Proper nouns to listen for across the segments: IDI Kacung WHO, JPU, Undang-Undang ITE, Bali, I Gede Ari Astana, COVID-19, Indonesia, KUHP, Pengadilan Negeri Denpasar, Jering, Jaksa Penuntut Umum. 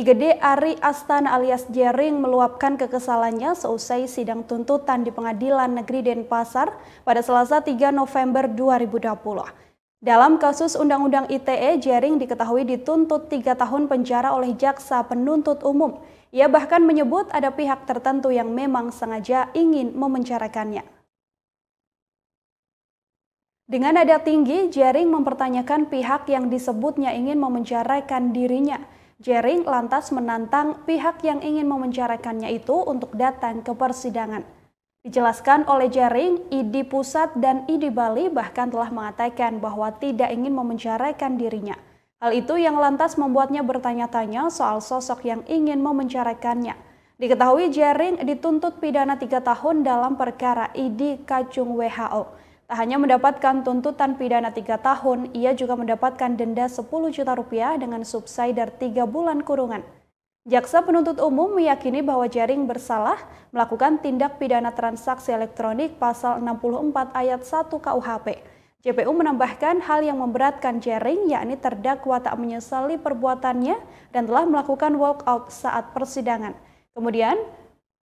I Gede Ari Astana alias Jering meluapkan kekesalannya seusai sidang tuntutan di Pengadilan Negeri Denpasar pada Selasa 3 November 2020. Dalam kasus Undang-Undang ITE, Jering diketahui dituntut 3 tahun penjara oleh Jaksa Penuntut Umum. Ia bahkan menyebut ada pihak tertentu yang memang sengaja ingin memenjarakannya. Dengan nada tinggi, Jering mempertanyakan pihak yang disebutnya ingin memenjarakan dirinya. Jering lantas menantang pihak yang ingin memenjarakannya itu untuk datang ke persidangan. Dijelaskan oleh Jering, IDI Pusat dan IDI Bali bahkan telah mengatakan bahwa tidak ingin memenjarakan dirinya. Hal itu yang lantas membuatnya bertanya-tanya soal sosok yang ingin memenjarakannya. Diketahui Jering dituntut pidana 3 tahun dalam perkara IDI Kacung WHO. Tak hanya mendapatkan tuntutan pidana 3 tahun, ia juga mendapatkan denda Rp10 juta dengan subsidi 3 bulan kurungan. Jaksa Penuntut Umum meyakini bahwa Jering bersalah melakukan tindak pidana transaksi elektronik pasal 64 ayat 1 KUHP. JPU menambahkan hal yang memberatkan Jering yakni terdakwa tak menyesali perbuatannya dan telah melakukan walkout saat persidangan. Kemudian,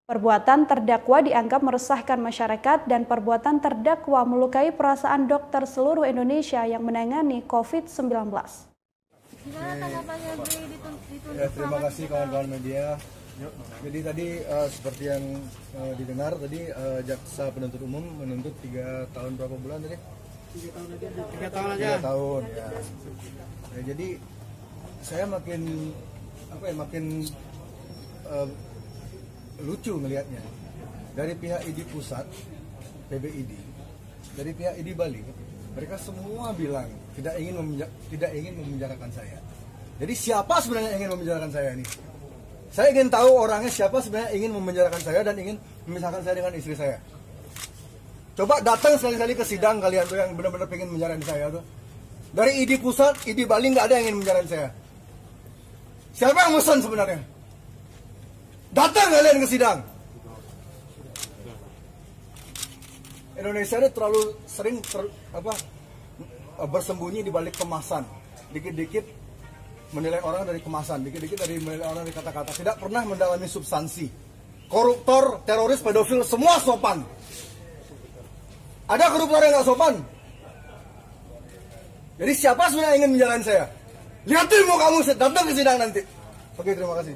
perbuatan terdakwa dianggap meresahkan masyarakat dan perbuatan terdakwa melukai perasaan dokter seluruh Indonesia yang menangani COVID-19. Ya, terima kasih kawan-kawan media. Jadi tadi seperti yang didengar tadi Jaksa Penuntut Umum menuntut 3 tahun berapa bulan tadi? 3 tahun ya. Ya, jadi saya makin lucu ngelihatnya dari pihak IDI Pusat, PBID, dari pihak IDI Bali, mereka semua bilang tidak ingin memenjarakan saya. Jadi siapa sebenarnya ingin memenjarakan saya ini? Saya ingin tahu orangnya siapa sebenarnya ingin memenjarakan saya dan ingin memisahkan saya dengan istri saya. Coba datang sekali-kali ke sidang kalian tuh yang benar-benar pengen menjarakan saya tuh. Dari IDI Pusat, IDI Bali nggak ada yang ingin menjarakan saya. Siapa yang musen sebenarnya? Datang kalian ke sidang. Indonesia ini terlalu sering bersembunyi di balik kemasan. Dikit-dikit menilai orang dari kemasan, dikit-dikit menilai orang dari kata-kata. Tidak pernah mendalami substansi. Koruptor, teroris, pedofil, semua sopan. Ada koruptor yang nggak sopan? Jadi siapa sebenarnya ingin menjalani saya? Lihatin mau kamu datang ke sidang nanti. Oke, terima kasih.